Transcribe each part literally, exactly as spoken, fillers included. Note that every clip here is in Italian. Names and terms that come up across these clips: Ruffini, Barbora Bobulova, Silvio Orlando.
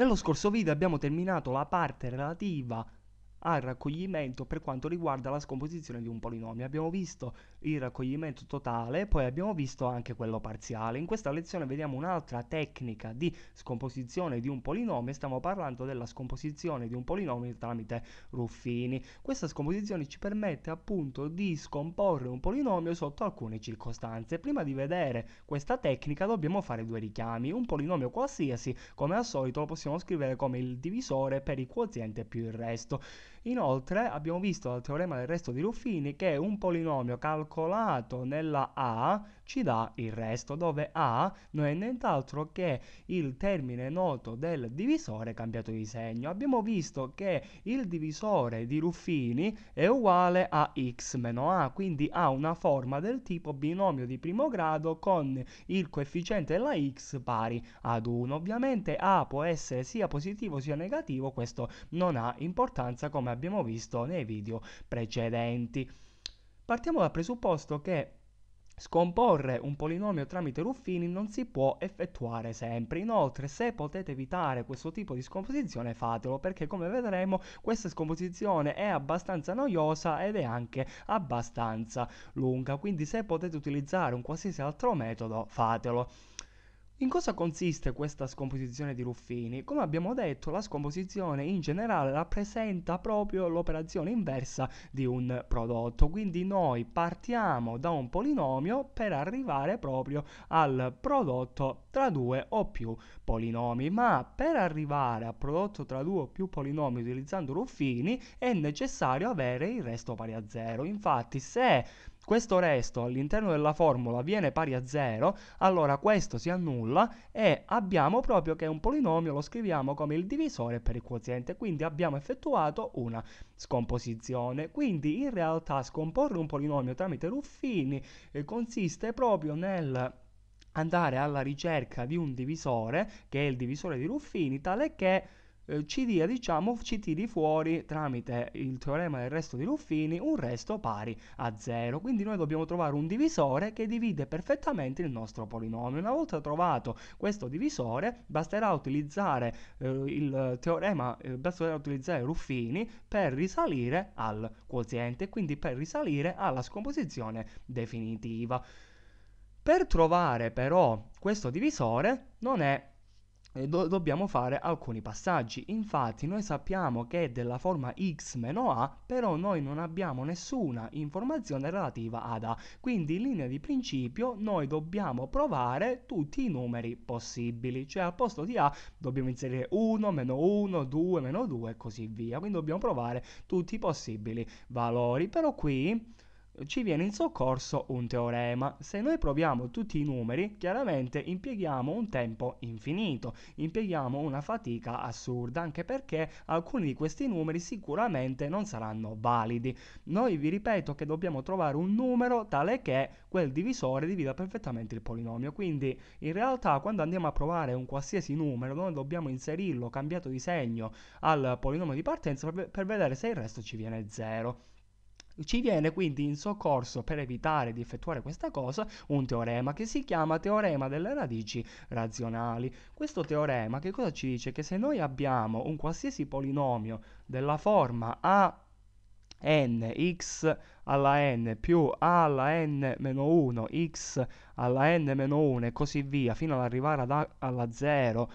Nello scorso video abbiamo terminato la parte relativa al raccoglimento per quanto riguarda la scomposizione di un polinomio. Abbiamo visto il raccoglimento totale, poi abbiamo visto anche quello parziale. In questa lezione vediamo un'altra tecnica di scomposizione di un polinomio. Stiamo parlando della scomposizione di un polinomio tramite Ruffini. Questa scomposizione ci permette appunto di scomporre un polinomio sotto alcune circostanze. Prima di vedere questa tecnica dobbiamo fare due richiami. Un polinomio qualsiasi, come al solito, lo possiamo scrivere come il divisore per il quoziente più il resto. Inoltre abbiamo visto dal teorema del resto di Ruffini che un polinomio calcolato nella A ci dà il resto, dove A non è nient'altro che il termine noto del divisore cambiato di segno. Abbiamo visto che il divisore di Ruffini è uguale a x meno a, quindi ha una forma del tipo binomio di primo grado con il coefficiente della x pari ad uno. Ovviamente A può essere sia positivo sia negativo, questo non ha importanza, come abbiamo visto nei video precedenti. Partiamo dal presupposto che scomporre un polinomio tramite Ruffini non si può effettuare sempre. Inoltre, se potete evitare questo tipo di scomposizione, fatelo, perché come vedremo questa scomposizione è abbastanza noiosa ed è anche abbastanza lunga, quindi se potete utilizzare un qualsiasi altro metodo, fatelo. In cosa consiste questa scomposizione di Ruffini? Come abbiamo detto, la scomposizione in generale rappresenta proprio l'operazione inversa di un prodotto, quindi noi partiamo da un polinomio per arrivare proprio al prodotto tra due o più polinomi, ma per arrivare al prodotto tra due o più polinomi utilizzando Ruffini è necessario avere il resto pari a zero. Infatti, se questo resto all'interno della formula viene pari a zero, allora questo si annulla e abbiamo proprio che un polinomio lo scriviamo come il divisore per il quoziente, quindi abbiamo effettuato una scomposizione. Quindi in realtà scomporre un polinomio tramite Ruffini eh, consiste proprio nel andare alla ricerca di un divisore, che è il divisore di Ruffini, tale che ci dia, diciamo, ci tiri fuori tramite il teorema del resto di Ruffini un resto pari a zero. Quindi noi dobbiamo trovare un divisore che divide perfettamente il nostro polinomio. Una volta trovato questo divisore basterà utilizzare eh, il teorema eh, basterà utilizzare Ruffini per risalire al quoziente, quindi per risalire alla scomposizione definitiva. Per trovare però questo divisore non è Do- dobbiamo fare alcuni passaggi. Infatti noi sappiamo che è della forma x meno a, però noi non abbiamo nessuna informazione relativa ad a, quindi in linea di principio noi dobbiamo provare tutti i numeri possibili, cioè al posto di a dobbiamo inserire uno, meno uno, due, meno due e così via, quindi dobbiamo provare tutti i possibili valori. Però qui ci viene in soccorso un teorema. Se noi proviamo tutti i numeri, chiaramente impieghiamo un tempo infinito, impieghiamo una fatica assurda, anche perché alcuni di questi numeri sicuramente non saranno validi. Noi vi ripeto che dobbiamo trovare un numero tale che quel divisore divida perfettamente il polinomio, quindi in realtà quando andiamo a provare un qualsiasi numero noi dobbiamo inserirlo cambiato di segno al polinomio di partenza per vedere se il resto ci viene zero. Ci viene quindi in soccorso, per evitare di effettuare questa cosa, un teorema che si chiama teorema delle radici razionali. Questo teorema che cosa ci dice? Che se noi abbiamo un qualsiasi polinomio della forma a n x alla n più a alla n meno uno, x alla n meno uno e così via fino ad arrivare ad a alla zero,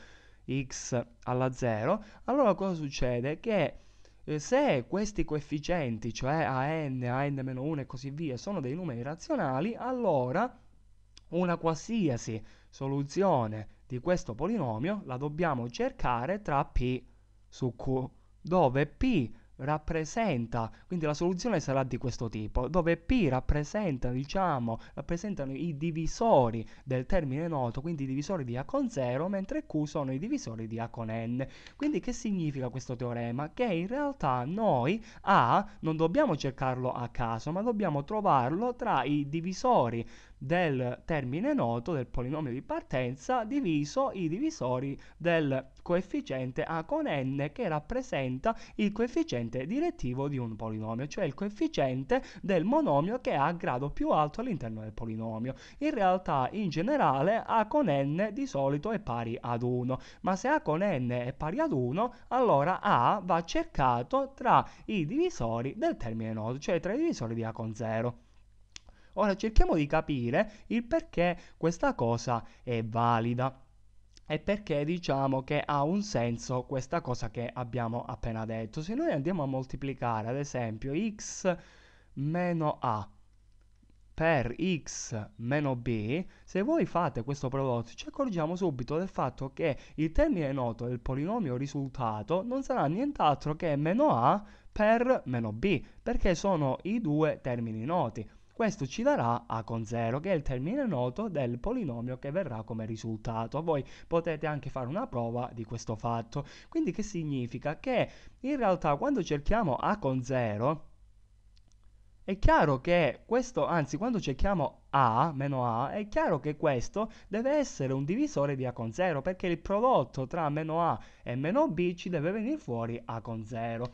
x alla zero, allora cosa succede? Che se questi coefficienti, cioè a n, a n meno uno e così via, sono dei numeri razionali, allora una qualsiasi soluzione di questo polinomio la dobbiamo cercare tra p su q, dove p rappresenta, quindi la soluzione sarà di questo tipo, dove p rappresenta, diciamo, rappresentano i divisori del termine noto, quindi i divisori di a con zero, mentre q sono i divisori di a con n. Quindi che significa questo teorema? Che in realtà noi a non dobbiamo cercarlo a caso, ma dobbiamo trovarlo tra i divisori del termine noto del polinomio di partenza diviso i divisori del coefficiente a con n, che rappresenta il coefficiente direttivo di un polinomio, cioè il coefficiente del monomio che ha grado più alto all'interno del polinomio. In realtà in generale a con n di solito è pari ad uno, ma se a con n è pari ad uno, allora a va cercato tra i divisori del termine noto, cioè tra i divisori di a con zero. Ora cerchiamo di capire il perché questa cosa è valida e perché diciamo che ha un senso questa cosa che abbiamo appena detto. Se noi andiamo a moltiplicare ad esempio x meno a per x meno b, se voi fate questo prodotto ci accorgiamo subito del fatto che il termine noto del polinomio risultato non sarà nient'altro che meno a per meno b, perché sono i due termini noti. Questo ci darà a con zero, che è il termine noto del polinomio che verrà come risultato. Voi potete anche fare una prova di questo fatto. Quindi che significa? Che in realtà quando cerchiamo a con zero è chiaro che questo, anzi quando cerchiamo a meno a, è chiaro che questo deve essere un divisore di a con zero, perché il prodotto tra meno a e meno b ci deve venire fuori a con zero.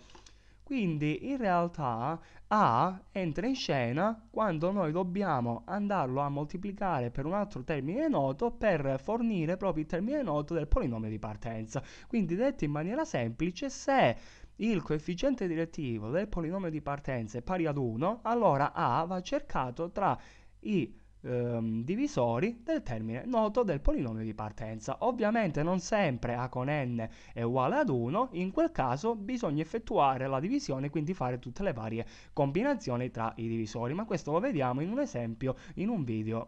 Quindi in realtà a entra in scena quando noi dobbiamo andarlo a moltiplicare per un altro termine noto per fornire proprio il termine noto del polinomio di partenza. Quindi detto in maniera semplice, se il coefficiente direttivo del polinomio di partenza è pari ad uno, allora a va cercato tra i Ehm, divisori del termine noto del polinomio di partenza. Ovviamente non sempre a con n è uguale ad uno, in quel caso bisogna effettuare la divisione, quindi fare tutte le varie combinazioni tra i divisori, ma questo lo vediamo in un esempio in un video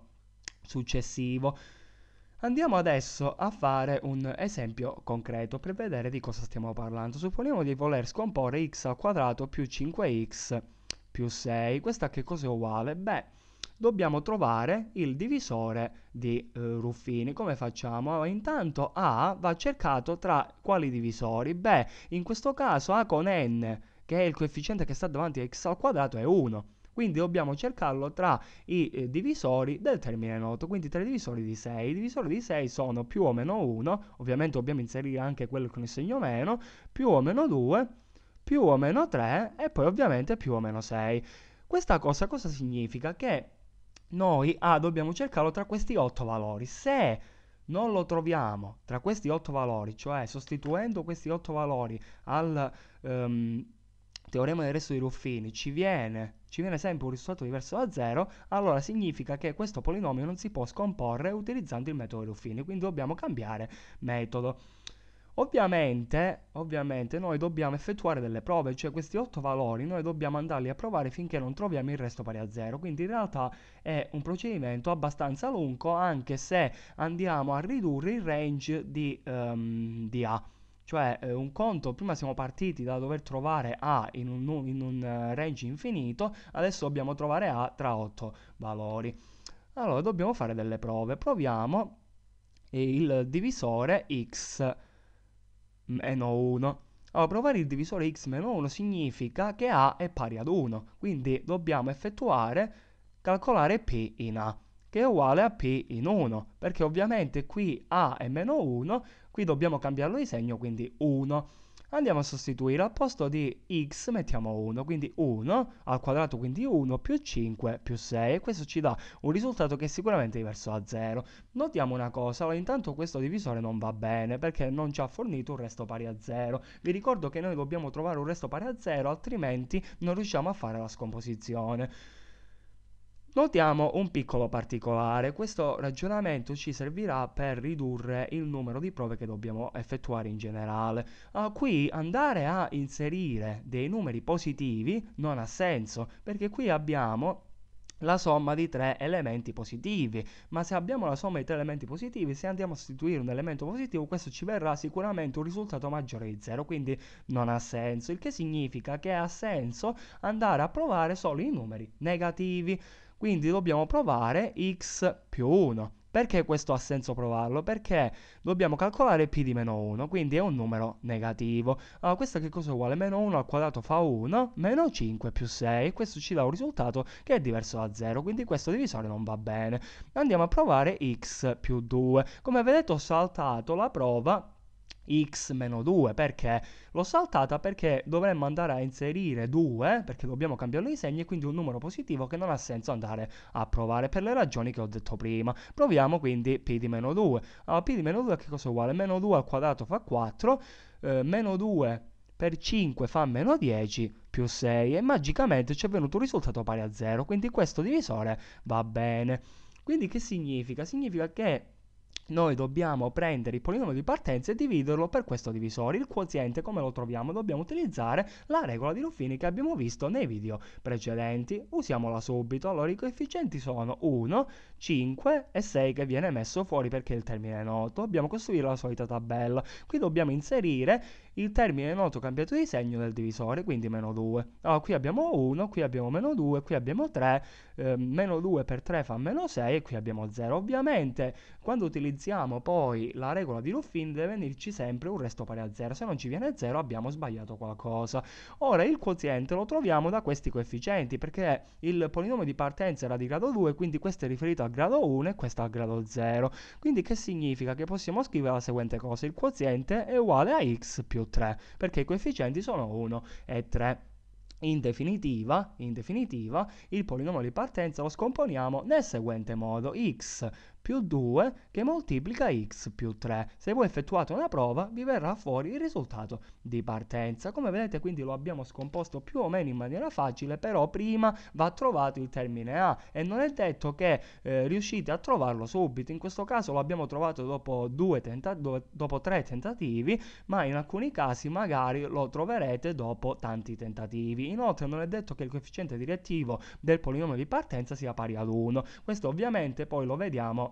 successivo. Andiamo adesso a fare un esempio concreto per vedere di cosa stiamo parlando. Supponiamo di voler scomporre x al quadrato più cinque x più sei. Questa che cosa è uguale? Beh, dobbiamo trovare il divisore di eh, Ruffini. Come facciamo? Intanto a va cercato tra quali divisori? Beh, in questo caso a con n, che è il coefficiente che sta davanti a x al quadrato, è uno. Quindi dobbiamo cercarlo tra i eh, divisori del termine noto, quindi tra i divisori di sei. I divisori di sei sono più o meno uno, ovviamente dobbiamo inserire anche quello con il segno meno, più o meno due, più o meno tre e poi ovviamente più o meno sei. Questa cosa cosa significa? Che noi a dobbiamo cercarlo tra questi otto valori. Se non lo troviamo tra questi otto valori, cioè sostituendo questi otto valori al um, teorema del resto di Ruffini, ci viene, ci viene sempre un risultato diverso da zero, allora significa che questo polinomio non si può scomporre utilizzando il metodo di Ruffini, quindi dobbiamo cambiare metodo. Ovviamente, ovviamente noi dobbiamo effettuare delle prove, cioè questi otto valori noi dobbiamo andarli a provare finché non troviamo il resto pari a zero, quindi in realtà è un procedimento abbastanza lungo, anche se andiamo a ridurre il range di, um, di A. Cioè eh, un conto, prima siamo partiti da dover trovare A in un, in un uh, range infinito, adesso dobbiamo trovare A tra otto valori. Allora dobbiamo fare delle prove. Proviamo il divisore x meno uno. Allora, provare il divisore x meno uno significa che a è pari ad uno, quindi dobbiamo effettuare, calcolare p in a, che è uguale a p in uno, perché ovviamente qui a è meno uno, qui dobbiamo cambiarlo di segno, quindi uno. Andiamo a sostituire, al posto di x mettiamo uno, quindi uno al quadrato, quindi uno più cinque più sei, e questo ci dà un risultato che è sicuramente diverso da zero. Notiamo una cosa, allora intanto questo divisore non va bene perché non ci ha fornito un resto pari a zero. Vi ricordo che noi dobbiamo trovare un resto pari a zero, altrimenti non riusciamo a fare la scomposizione. Notiamo un piccolo particolare, questo ragionamento ci servirà per ridurre il numero di prove che dobbiamo effettuare in generale. Ah, qui andare a inserire dei numeri positivi non ha senso, perché qui abbiamo la somma di tre elementi positivi, ma se abbiamo la somma di tre elementi positivi, se andiamo a sostituire un elemento positivo, questo ci verrà sicuramente un risultato maggiore di zero, quindi non ha senso. Il che significa che ha senso andare a provare solo i numeri negativi, quindi dobbiamo provare x più uno, Perché questo ha senso provarlo? Perché dobbiamo calcolare p di meno uno, quindi è un numero negativo. Allora, questa che cosa è uguale? Meno uno al quadrato fa uno, meno cinque più sei. Questo ci dà un risultato che è diverso da zero, quindi questo divisore non va bene. Andiamo a provare x più due. Come vedete ho saltato la prova x meno due, perché l'ho saltata perché dovremmo andare a inserire due, perché dobbiamo cambiare i segni, quindi un numero positivo che non ha senso andare a provare per le ragioni che ho detto prima. Proviamo quindi p di meno due. Allora, p di meno due che cosa è uguale? Meno due al quadrato fa quattro, eh, meno due per cinque fa meno dieci più sei, e magicamente ci è venuto un risultato pari a zero, quindi questo divisore va bene. Quindi che significa? Significa che noi dobbiamo prendere il polinomio di partenza e dividerlo per questo divisore. Il quoziente come lo troviamo? Dobbiamo utilizzare la regola di Ruffini che abbiamo visto nei video precedenti. Usiamola subito. Allora, i coefficienti sono uno, cinque e sei, che viene messo fuori perché il termine è noto. Dobbiamo costruire la solita tabella. Qui dobbiamo inserire il termine noto cambiato di segno del divisore, quindi meno due. Allora, qui abbiamo uno, qui abbiamo meno due, qui abbiamo tre, eh, meno due per tre fa meno sei, e qui abbiamo zero. Ovviamente quando utilizziamo Utilizziamo poi la regola di Ruffini deve venirci sempre un resto pari a zero, se non ci viene zero abbiamo sbagliato qualcosa. Ora il quoziente lo troviamo da questi coefficienti, perché il polinomio di partenza era di grado due, quindi questo è riferito al grado uno e questo al grado zero. Quindi che significa? Che possiamo scrivere la seguente cosa: il quoziente è uguale a x più tre, perché i coefficienti sono uno e tre. In definitiva, in definitiva, il polinomio di partenza lo scomponiamo nel seguente modo: x più due che moltiplica x più tre. Se voi effettuate una prova, vi verrà fuori il risultato di partenza. Come vedete, quindi lo abbiamo scomposto più o meno in maniera facile, però prima va trovato il termine a, e non è detto che eh, riuscite a trovarlo subito. In questo caso lo abbiamo trovato dopo, due tenta- do- dopo tre tentativi, ma in alcuni casi magari lo troverete dopo tanti tentativi. Inoltre non è detto che il coefficiente direttivo del polinomio di partenza sia pari ad uno. Questo ovviamente poi lo vediamo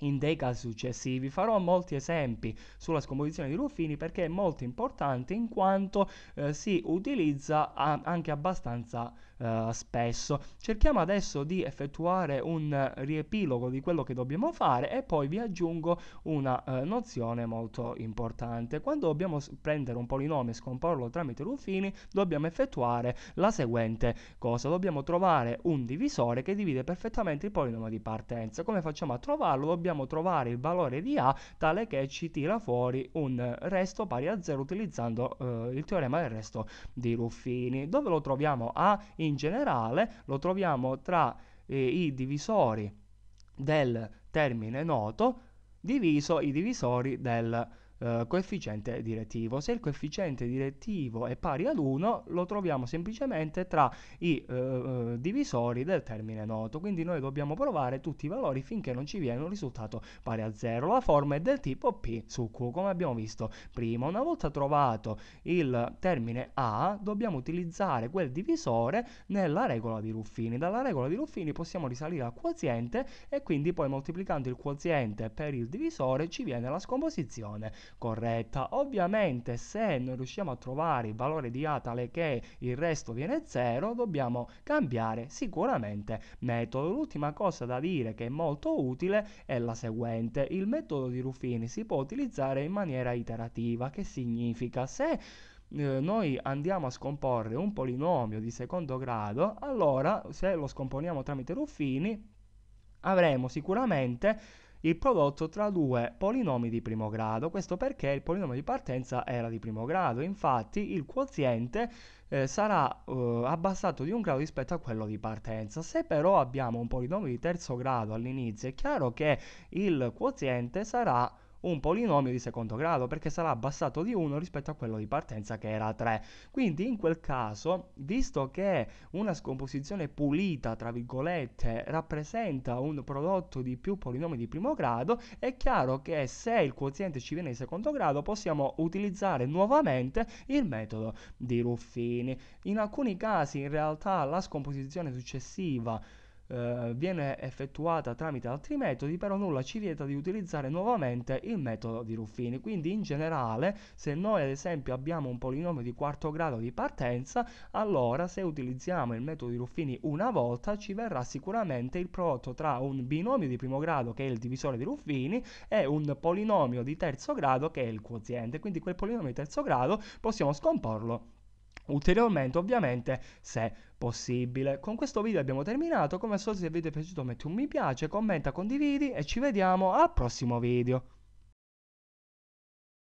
in dei casi successivi. Farò molti esempi sulla scomposizione di Ruffini perché è molto importante, in quanto eh, si utilizza a, anche abbastanza eh, spesso. Cerchiamo adesso di effettuare un riepilogo di quello che dobbiamo fare e poi vi aggiungo una eh, nozione molto importante. Quando dobbiamo prendere un polinomio e scomporlo tramite Ruffini, dobbiamo effettuare la seguente cosa: dobbiamo trovare un divisore che divide perfettamente il polinomio di partenza. Come facciamo a trovarlo? Dobbiamo Dobbiamo trovare il valore di a tale che ci tira fuori un resto pari a zero, utilizzando eh, il teorema del resto di Ruffini. Dove lo troviamo a? In generale lo troviamo tra eh, i divisori del termine noto diviso i divisori del Uh, coefficiente direttivo. Se il coefficiente direttivo è pari ad uno, lo troviamo semplicemente tra i uh, uh, divisori del termine noto, quindi noi dobbiamo provare tutti i valori finché non ci viene un risultato pari a zero. La forma è del tipo p su q, come abbiamo visto prima. Una volta trovato il termine a, dobbiamo utilizzare quel divisore nella regola di Ruffini. Dalla regola di Ruffini possiamo risalire al quoziente, e quindi poi moltiplicando il quoziente per il divisore ci viene la scomposizione corretta. Ovviamente se non riusciamo a trovare il valore di a tale che il resto viene zero, dobbiamo cambiare sicuramente metodo. L'ultima cosa da dire che è molto utile è la seguente: il metodo di Ruffini si può utilizzare in maniera iterativa. Che significa? Se noi andiamo a scomporre un polinomio di secondo grado, allora se lo scomponiamo tramite Ruffini avremo sicuramente il prodotto tra due polinomi di primo grado. Questo perché il polinomio di partenza era di primo grado, infatti il quoziente Eh, sarà eh, abbassato di un grado rispetto a quello di partenza. Se però abbiamo un polinomio di terzo grado all'inizio, è chiaro che il quoziente sarà un polinomio di secondo grado, perché sarà abbassato di uno rispetto a quello di partenza che era tre. Quindi in quel caso, visto che una scomposizione pulita tra virgolette rappresenta un prodotto di più polinomi di primo grado, è chiaro che se il quoziente ci viene di secondo grado possiamo utilizzare nuovamente il metodo di Ruffini. In alcuni casi in realtà la scomposizione successiva eh, viene effettuata tramite altri metodi, però nulla ci vieta di utilizzare nuovamente il metodo di Ruffini. Quindi in generale, se noi ad esempio abbiamo un polinomio di quarto grado di partenza, allora se utilizziamo il metodo di Ruffini una volta ci verrà sicuramente il prodotto tra un binomio di primo grado, che è il divisore di Ruffini, e un polinomio di terzo grado, che è il quoziente. Quindi quel polinomio di terzo grado possiamo scomporlo ulteriormente, ovviamente, se possibile. Con questo video abbiamo terminato. Come al solito, se il video è piaciuto metti un mi piace, commenta, condividi e ci vediamo al prossimo video.